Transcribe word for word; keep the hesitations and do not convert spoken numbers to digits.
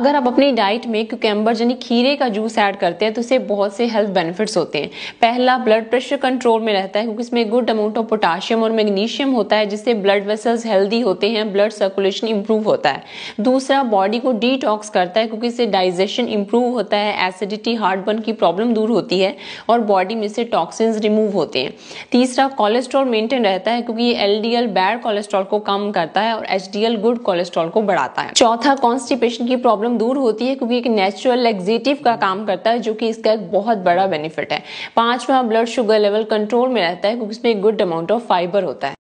अगर आप अपनी डाइट में क्यूकम्बर यानी खीरे का जूस ऐड करते हैं तो इससे बहुत से हेल्थ बेनिफिट्स होते हैं। पहला, ब्लड प्रेशर कंट्रोल में रहता है क्योंकि इसमें गुड अमाउंट ऑफ पोटाशियम और मैग्नीशियम होता है जिससे ब्लड वेसल्स हेल्दी होते हैं, ब्लड सर्कुलेशन इंप्रूव होता है। दूसरा, बॉडी को डिटॉक्स करता है क्योंकि इससे डाइजेशन इंप्रूव होता है, एसिडिटी हार्टबर्न की प्रॉब्लम दूर होती है और बॉडी में से टॉक्सिन्स रिमूव होते हैं। तीसरा, कोलेस्ट्रॉल मेंटेन रहता है क्योंकि ये L D L bad cholesterol को कम करता है और H D L good cholesterol को बढ़ाता है। चौथा, कॉन्स्टिपेशन की प्रॉब्लम दूर होती है क्योंकि एक नेचुरल लैक्सेटिव का काम करता है जो कि इसका एक बहुत बड़ा बेनिफिट है। पांचवा, ब्लड शुगर लेवल कंट्रोल में रहता है क्योंकि इसमें एक गुड अमाउंट ऑफ फाइबर होता है।